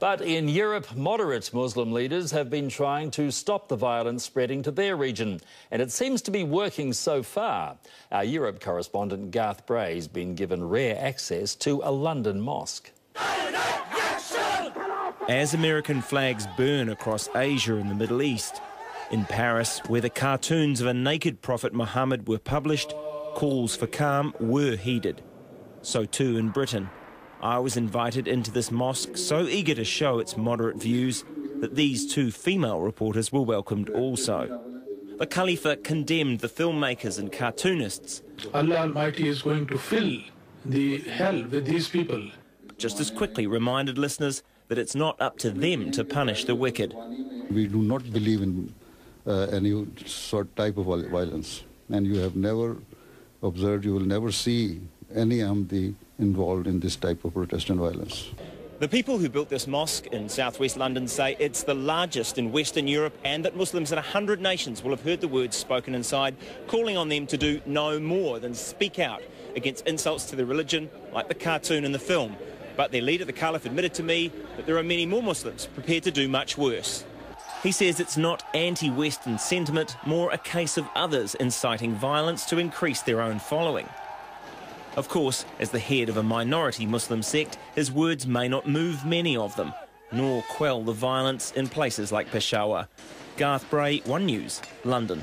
But in Europe, moderate Muslim leaders have been trying to stop the violence spreading to their region, and it seems to be working so far. Our Europe correspondent Garth Bray has been given rare access to a London mosque. As American flags burn across Asia and the Middle East, in Paris, where the cartoons of a naked prophet Muhammad were published, calls for calm were heeded. So too in Britain. I was invited into this mosque, so eager to show its moderate views that these two female reporters were welcomed also. The Khalifa condemned the filmmakers and cartoonists. Allah Almighty is going to fill the hell with these people. Just as quickly reminded listeners that it's not up to them to punish the wicked. We do not believe in any sort type of violence, and you have never observed, you will never see any Ahmadi involved in this type of Protestant violence. The people who built this mosque in southwest London say it's the largest in Western Europe and that Muslims in 100 nations will have heard the words spoken inside, calling on them to do no more than speak out against insults to their religion, like the cartoon in the film. But their leader, the Caliph, admitted to me that there are many more Muslims prepared to do much worse. He says it's not anti-Western sentiment, more a case of others inciting violence to increase their own following. Of course, as the head of a minority Muslim sect, his words may not move many of them, nor quell the violence in places like Peshawar. Garth Bray, One News, London.